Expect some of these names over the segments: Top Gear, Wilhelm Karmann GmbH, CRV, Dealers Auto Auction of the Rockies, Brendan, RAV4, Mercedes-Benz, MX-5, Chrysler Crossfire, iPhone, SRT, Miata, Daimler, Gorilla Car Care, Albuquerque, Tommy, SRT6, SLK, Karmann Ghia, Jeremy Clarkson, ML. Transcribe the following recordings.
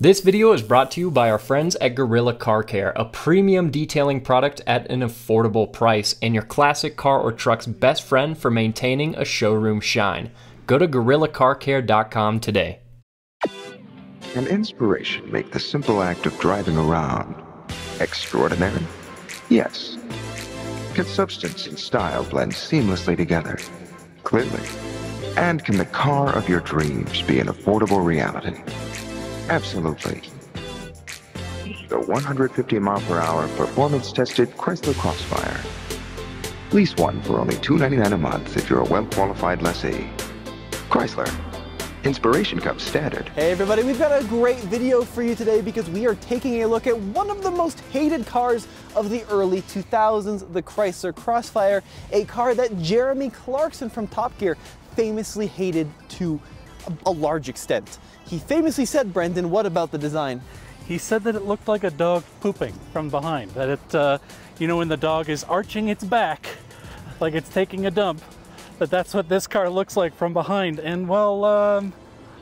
This video is brought to you by our friends at Gorilla Car Care, a premium detailing product at an affordable price and your classic car or truck's best friend for maintaining a showroom shine. Go to GorillaCarCare.com today. Can inspiration make the simple act of driving around extraordinary? Yes. Can substance and style blend seamlessly together? Clearly. And can the car of your dreams be an affordable reality? Absolutely. The 150 mile per hour performance tested Chrysler Crossfire. Lease one for only $299 a month if you're a well-qualified lessee. Chrysler. Inspiration comes standard. Hey everybody, we've got a great video for you today because we are taking a look at one of the most hated cars of the early 2000s, the Chrysler Crossfire, a car that Jeremy Clarkson from Top Gear famously hated to a large extent. He famously said, Brendan, what about the design? He said that it looked like a dog pooping from behind, that it, you know, when the dog is arching its back, like it's taking a dump, that that's what this car looks like from behind. And well,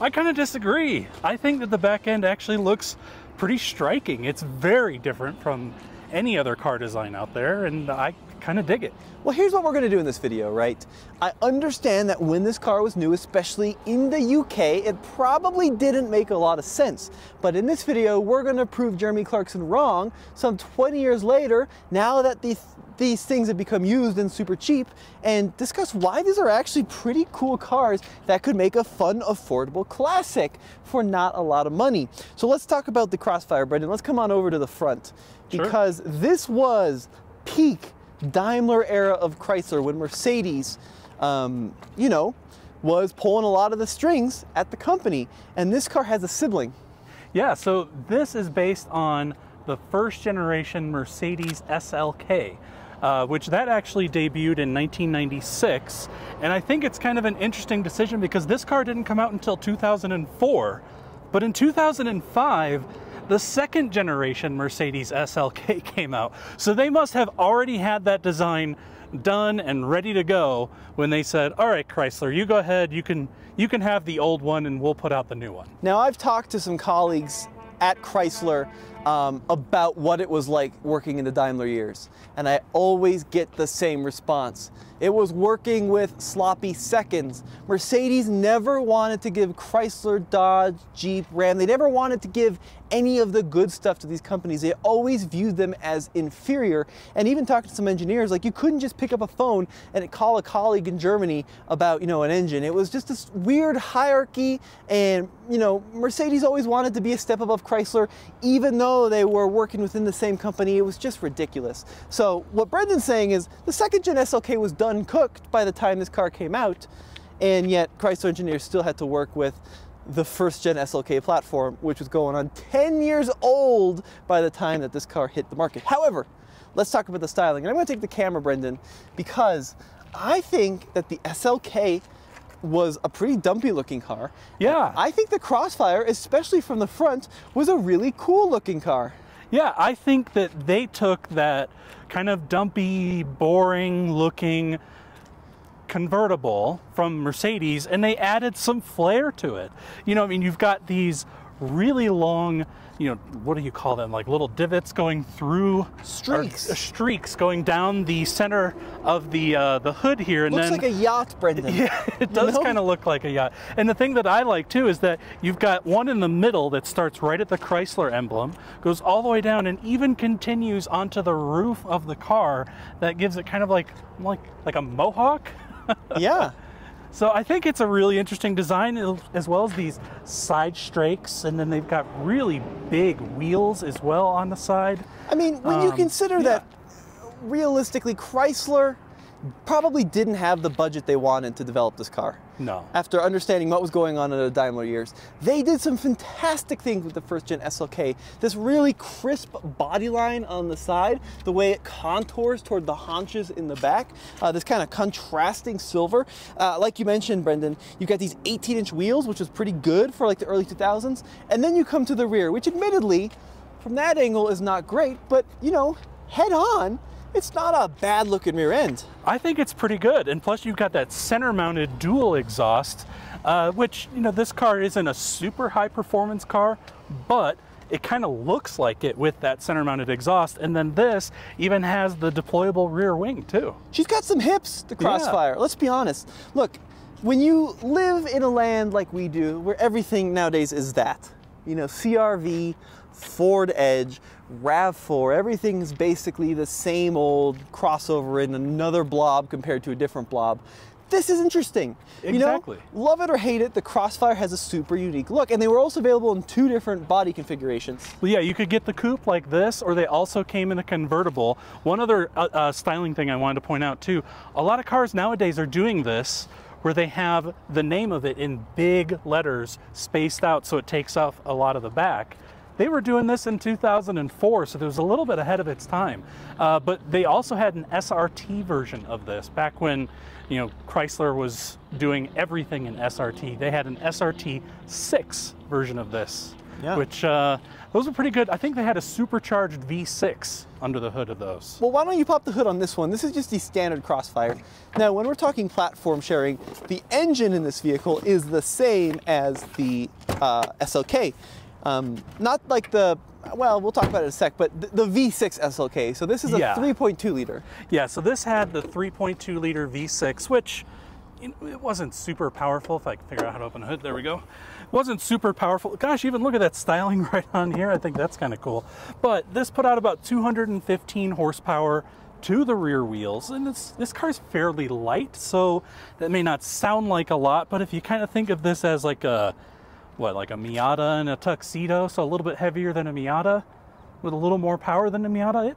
I kind of disagree. I think that the back end actually looks pretty striking. It's very different from any other car design out there, and I kind of dig it. Well, here's what we're going to do in this video, right? I understand that when this car was new, especially in the UK, it probably didn't make a lot of sense. But in this video, we're going to prove Jeremy Clarkson wrong some 20 years later, now that these things have become used and super cheap, and discuss why these are actually pretty cool cars that could make a fun, affordable classic for not a lot of money. So let's talk about the Crossfire, Brendan. Let's come on over to the front, because this was peak Daimler era of Chrysler, when Mercedes, you know, was pulling a lot of the strings at the company. And this car has a sibling. Yeah, so this is based on the first generation Mercedes SLK. Which that actually debuted in 1996. And I think it's kind of an interesting decision because this car didn't come out until 2004. But in 2005, the second generation Mercedes SLK came out. So they must have already had that design done and ready to go when they said, all right, Chrysler, you go ahead, you can have the old one and we'll put out the new one. Now I've talked to some colleagues at Chrysler about what it was like working in the Daimler years. And I always get the same response. It was working with sloppy seconds. Mercedes never wanted to give Chrysler, Dodge, Jeep, Ram, they never wanted to give any of the good stuff to these companies. They always viewed them as inferior. And even talking to some engineers, like, you couldn't just pick up a phone and call a colleague in Germany about, you know, an engine. It was just this weird hierarchy, and, you know, Mercedes always wanted to be a step above Chrysler, even though they were working within the same company. It was just ridiculous. So what Brendan's saying is the second gen SLK was done cooked by the time this car came out, and yet Chrysler engineers still had to work with the first gen SLK platform, which was going on 10 years old by the time that this car hit the market. However, let's talk about the styling. And I'm gonna take the camera, Brendan, because I think that the SLK was a pretty dumpy looking car. Yeah. I think the Crossfire, especially from the front, was a really cool looking car. Yeah, I think that they took that kind of dumpy, boring looking convertible from Mercedes and they added some flair to it. You know, I mean, you've got these really long, you know, what do you call them? Like little divots going through streaks going down the center of the hood here. And looks then, like a yacht, Brendan. Yeah, it does kind of look like a yacht. And the thing that I like too is that you've got one in the middle that starts right at the Chrysler emblem, goes all the way down and even continues onto the roof of the car. That gives it kind of like a mohawk. Yeah. So I think it's a really interesting design, as well as these side strakes, and then they've got really big wheels as well on the side. I mean, when you consider that, realistically, Chrysler probably didn't have the budget they wanted to develop this car. No. After understanding what was going on in the Daimler years, they did some fantastic things with the first gen SLK. This really crisp bodyline on the side, the way it contours toward the haunches in the back, this kind of contrasting silver. Like you mentioned, Brendan, you've got these 18-inch wheels, which was pretty good for like the early 2000s. And then you come to the rear, which admittedly, from that angle is not great, but you know, head on, it's not a bad looking rear end. I think it's pretty good. And plus you've got that center mounted dual exhaust, which, you know, this car isn't a super high performance car, but it kind of looks like it with that center mounted exhaust. And then this even has the deployable rear wing too. She's got some hips, the Crossfire. Yeah. Let's be honest. Look, when you live in a land like we do, where everything nowadays is that, you know, CRV, Ford Edge, RAV4, everything's basically the same old crossover in another blob compared to a different blob. This is interesting. Exactly. You know, love it or hate it, the Crossfire has a super unique look, and they were also available in two different body configurations. Well, yeah, you could get the coupe like this, or they also came in a convertible. One other styling thing I wanted to point out too, a lot of cars nowadays are doing this, where they have the name of it in big letters spaced out so it takes off a lot of the back. They were doing this in 2004, so there was a little bit ahead of its time. But they also had an SRT version of this back when, you know, Chrysler was doing everything in SRT. They had an SRT6 version of this, yeah. Which those were pretty good. I think they had a supercharged V6 under the hood of those. Well, why don't you pop the hood on this one? This is just the standard Crossfire. Now, when we're talking platform sharing, the engine in this vehicle is the same as the SLK. Not like the, well, we'll talk about it in a sec, but the V6 SLK. So this is a 3.2 liter. Yeah, so this had the 3.2 liter V6, which it wasn't super powerful. If I can figure out how to open the hood, there we go. It wasn't super powerful. Gosh, even look at that styling right on here. I think that's kind of cool. But this put out about 215 horsepower to the rear wheels, and this car's fairly light, so that may not sound like a lot, but if you kind of think of this as like a, what, like a Miata and a Tuxedo, so a little bit heavier than a Miata, with a little more power than a Miata,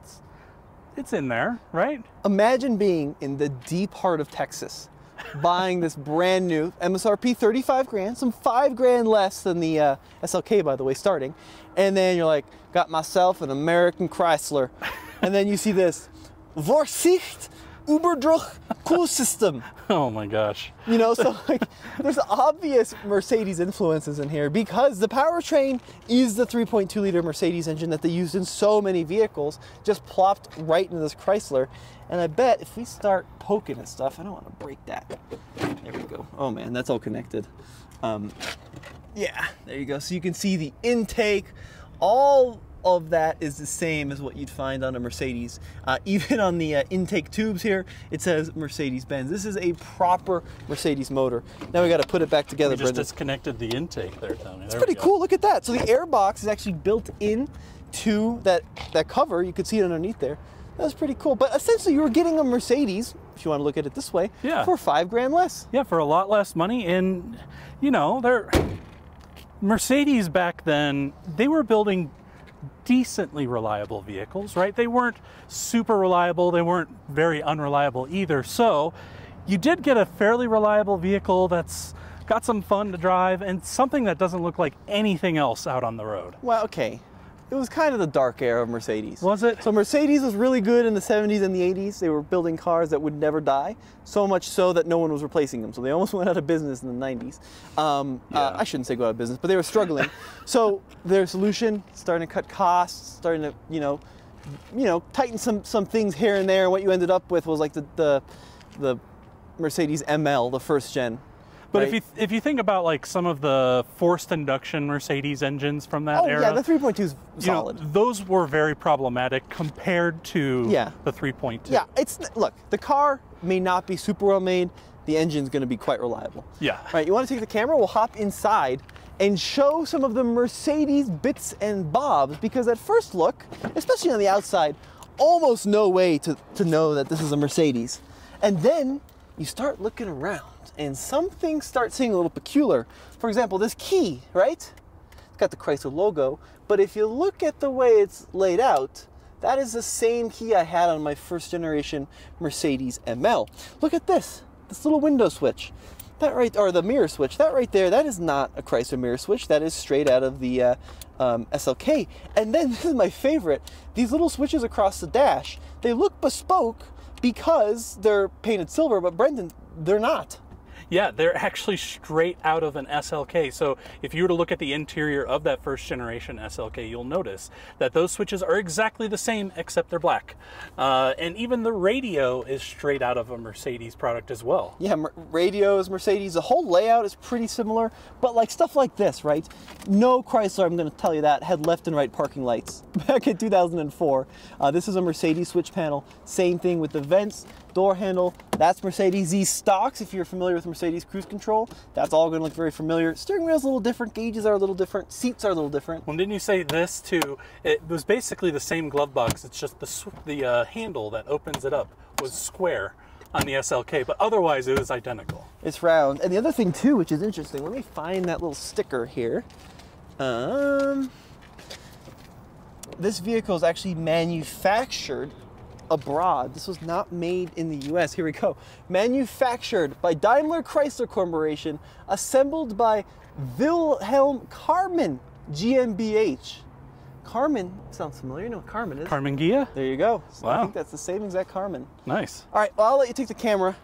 it's in there, right? Imagine being in the deep heart of Texas, buying this brand new MSRP 35 grand, some 5 grand less than the SLK, by the way, starting. And then you're like, got myself an American Chrysler. And then you see this, Vorsicht, Überdruck, cool system. Oh my gosh. You know, so like there's obvious Mercedes influences in here because the powertrain is the 3.2 liter Mercedes engine that they used in so many vehicles, just plopped right into this Chrysler. And I bet if we start poking at stuff, I don't want to break that. There we go. Oh man, that's all connected. Yeah, there you go. So you can see the intake, all of that is the same as what you'd find on a Mercedes. Even on the intake tubes here, it says Mercedes-Benz. This is a proper Mercedes motor. Now we got to put it back together. We just disconnected the intake there, Tommy. It's pretty cool. Look at that. So the air box is actually built in to that cover. You could see it underneath there. That was pretty cool. But essentially you were getting a Mercedes, if you want to look at it this way, for 5 grand less. Yeah, for a lot less money. And, you know, Mercedes back then, they were building decently reliable vehicles, right? They weren't super reliable, they weren't very unreliable either. So you did get a fairly reliable vehicle that's got some fun to drive and something that doesn't look like anything else out on the road. Well, okay. It was kind of the dark era of Mercedes. Was it? So Mercedes was really good in the 70s and the 80s. They were building cars that would never die, so much so that no one was replacing them. So they almost went out of business in the 90s. I shouldn't say go out of business, but they were struggling. So their solution, starting to cut costs, starting to, you know, tighten some things here and there. What you ended up with was like the Mercedes ML, the first gen. But right. if you think about like some of the forced induction Mercedes engines from that era, yeah, the 3.2 is solid. You know, those were very problematic compared to the 3.2. Yeah, it's look, the car may not be super well made, the engine's going to be quite reliable. Yeah. All right, you want to take the camera? We'll hop inside and show some of the Mercedes bits and bobs, because at first look, especially on the outside, almost no way to know that this is a Mercedes. And then you start looking around, and some things start seeming a little peculiar. For example, this key, right? It's got the Chrysler logo, but if you look at the way it's laid out, that is the same key I had on my first generation Mercedes ML. Look at this little window switch. That right, or the mirror switch, that right there, that is not a Chrysler mirror switch, that is straight out of the SLK. And then, this is my favorite, these little switches across the dash, they look bespoke because they're painted silver, but Brendan, they're not. Yeah, they're actually straight out of an SLK. So if you were to look at the interior of that first generation SLK, you'll notice that those switches are exactly the same, except they're black. And even the radio is straight out of a Mercedes product as well. Yeah, radios, Mercedes, the whole layout is pretty similar, but like stuff like this, right? No Chrysler, I'm gonna tell you that, had left and right parking lights back in 2004. This is a Mercedes switch panel. Same thing with the vents, door handle. That's Mercedes Z stocks. If you're familiar with Mercedes cruise control, that's all gonna look very familiar. Steering wheel's a little different, gauges are a little different, seats are a little different. Well, didn't you say this too? It was basically the same glove box. It's just the handle that opens it up was square on the SLK, but otherwise it was identical. It's round. And the other thing too, which is interesting, let me find that little sticker here. This vehicle is actually manufactured abroad. This was not made in the US. Here we go. Manufactured by Daimler Chrysler Corporation, assembled by Wilhelm Karmann GmbH. Karmann sounds familiar. You know what Karmann is? Karmann Ghia? There you go. So wow. I think that's the same exact Karmann. Nice. All right, well, I'll let you take the camera.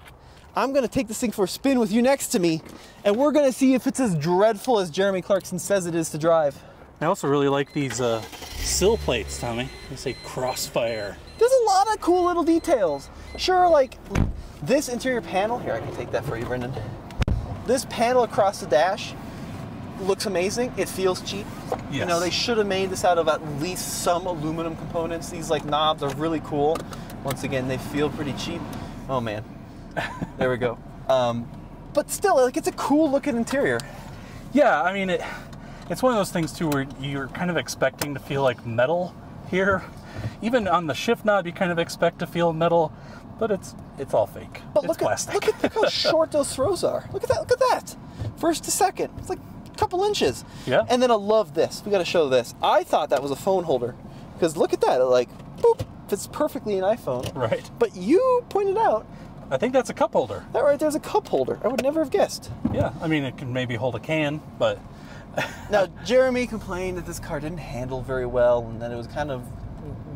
I'm going to take this thing for a spin with you next to me, and we're going to see if it's as dreadful as Jeremy Clarkson says it is to drive. I also really like these sill plates, Tommy. They say Crossfire. There's a lot of cool little details. Sure, like this interior panel. Here, I can take that for you, Brendan. This panel across the dash looks amazing. It feels cheap. Yes. You know, they should have made this out of at least some aluminum components. These like knobs are really cool. Once again, they feel pretty cheap. Oh man, there we go. But still, like, it's a cool looking interior. Yeah, I mean, it's one of those things too where you're kind of expecting to feel like metal here. Even on the shift knob, you kind of expect to feel metal, but it's all fake. But it's plastic. Look how short those throws are. Look at that. Look at that. First to second. It's like a couple inches. Yeah. And then I love this. We got to show this. I thought that was a phone holder because look at that. It like boop fits perfectly an iPhone. Right. But you pointed out, I think that's a cup holder. That right there's a cup holder. I would never have guessed. Yeah. I mean, it can maybe hold a can, but. Now, Jeremy complained that this car didn't handle very well and that it was kind of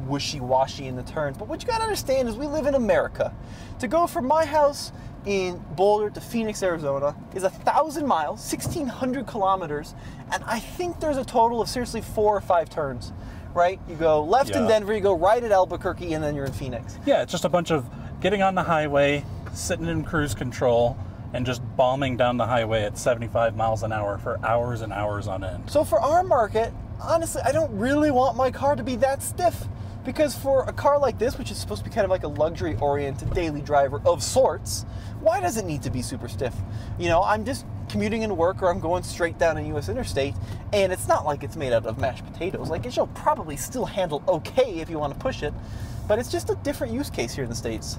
wishy-washy in the turns. But what you gotta understand is we live in America. To go from my house in Boulder to Phoenix, Arizona is 1,000 miles, 1,600 kilometers, and I think there's a total of seriously 4 or 5 turns, right? You go left in Denver, you go right at Albuquerque, and then you're in Phoenix. Yeah, it's just a bunch of getting on the highway, sitting in cruise control, and just bombing down the highway at 75 miles an hour for hours and hours on end. So for our market, honestly, I don't really want my car to be that stiff, because for a car like this, which is supposed to be kind of like a luxury-oriented daily driver of sorts, why does it need to be super stiff? You know, I'm just commuting into work or I'm going straight down a US interstate, and it's not like it's made out of mashed potatoes. Like, it'll probably still handle okay if you want to push it, but it's just a different use case here in the States.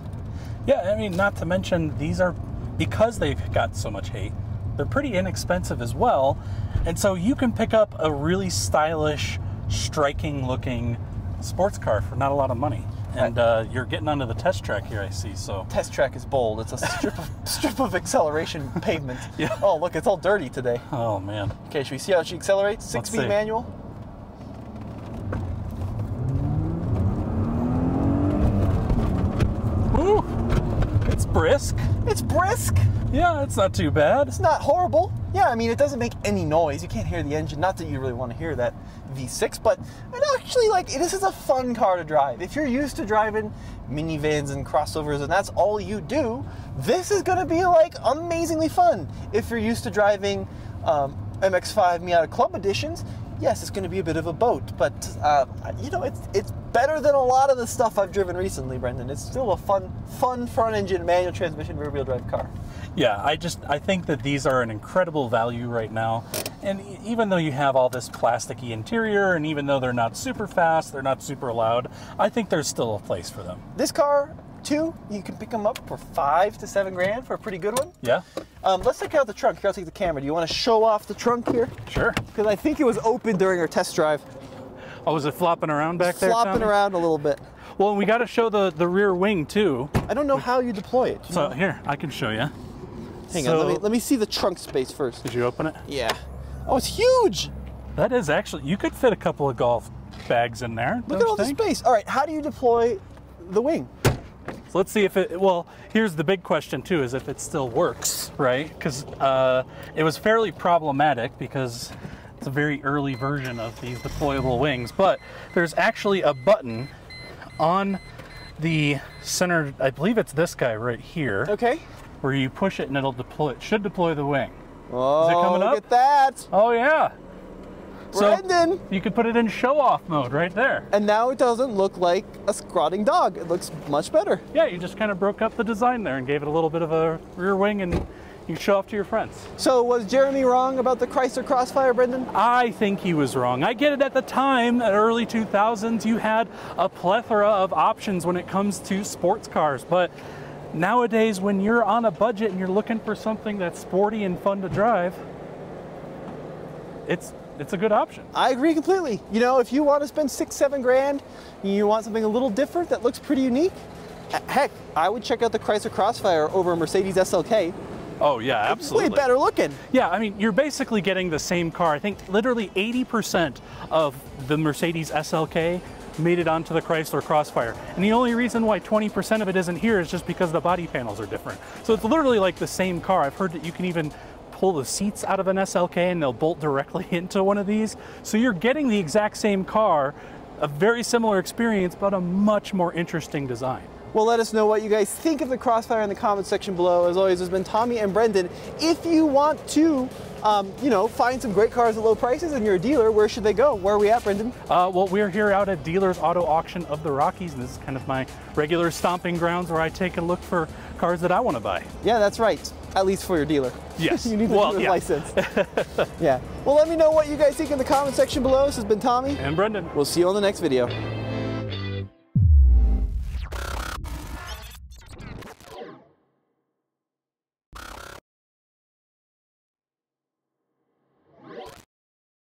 Yeah, I mean, not to mention these are, because they've got so much hate, they're pretty inexpensive as well. And so you can pick up a really stylish, striking looking sports car for not a lot of money. And you're getting onto the test track here, I see, so. Test track is bold. It's a strip of, strip of acceleration pavement. Yeah. Oh, look, it's all dirty today. Oh, man. Okay, should we see how she accelerates? 6-speed manual. It's brisk. It's brisk. Yeah, it's not too bad. It's not horrible. Yeah, I mean, it doesn't make any noise. You can't hear the engine. Not that you really want to hear that V6, but actually, like, this is a fun car to drive. If you're used to driving minivans and crossovers and that's all you do, this is going to be, like, amazingly fun. If you're used to driving MX-5 Miata Club Editions, yes, it's going to be a bit of a boat, but, you know, it's better than a lot of the stuff I've driven recently, Brendan. It's still a fun front-engine, manual transmission, rear-wheel drive car. Yeah, I think that these are an incredible value right now. And even though you have all this plasticky interior, and even though they're not super fast, they're not super loud, I think there's still a place for them. This car, too, you can pick them up for $5 to $7 grand for a pretty good one. Yeah. Let's take out the trunk. Here, I'll take the camera. Do you want to show off the trunk here? Sure. Because I think it was open during our test drive. Oh, was it flopping around back there? Flopping around a little bit. Well, we got to show the rear wing too. I don't know how you deploy it. So here, I can show you. Hang on, let me see the trunk space first. Did you open it? Yeah. Oh, it's huge. That is actually. You could fit a couple of golf bags in there. Look at all the space. All right, how do you deploy the wing? So let's see if it, well, here's the big question too, is if it still works, right? Because it was fairly problematic because it's a very early version of these deployable wings, but there's actually a button on the center, I believe it's this guy right here. Okay. Where you push it and it'll deploy, it should deploy the wing. Oh, is it coming up? Look at that. Oh yeah. Brendan. So you could put it in show-off mode right there. And now it doesn't look like a scrotting dog. It looks much better. Yeah, you just kind of broke up the design there and gave it a little bit of a rear wing and you show off to your friends. So was Jeremy wrong about the Chrysler Crossfire, Brendan? I think he was wrong. I get it, at the time, at early 2000s, you had a plethora of options when it comes to sports cars, but nowadays when you're on a budget and you're looking for something that's sporty and fun to drive, it's a good option. I agree completely. You know, if you want to spend six, 7 grand, and you want something a little different that looks pretty unique, heck, I would check out the Chrysler Crossfire over a Mercedes SLK. Oh yeah, absolutely. Way better looking. Yeah, I mean, you're basically getting the same car. I think literally 80% of the Mercedes SLK made it onto the Chrysler Crossfire. And the only reason why 20% of it isn't here is just because the body panels are different. So it's literally like the same car. I've heard that you can even pull the seats out of an SLK and they'll bolt directly into one of these. So you're getting the exact same car, a very similar experience, but a much more interesting design. Well, let us know what you guys think of the Crossfire in the comments section below. As always, it's been Tommy and Brendan. If you want to, you know, find some great cars at low prices and you're a dealer, where should they go? Where are we at, Brendan? Well, we're here out at Dealers Auto Auction of the Rockies, and this is kind of my regular stomping grounds where I take a look for cars that I want to buy. Yeah, that's right. At least for your dealer. Yes. You need the dealer's license. Yeah. Well, let me know what you guys think in the comment section below. This has been Tommy. And Brendan. We'll see you on the next video.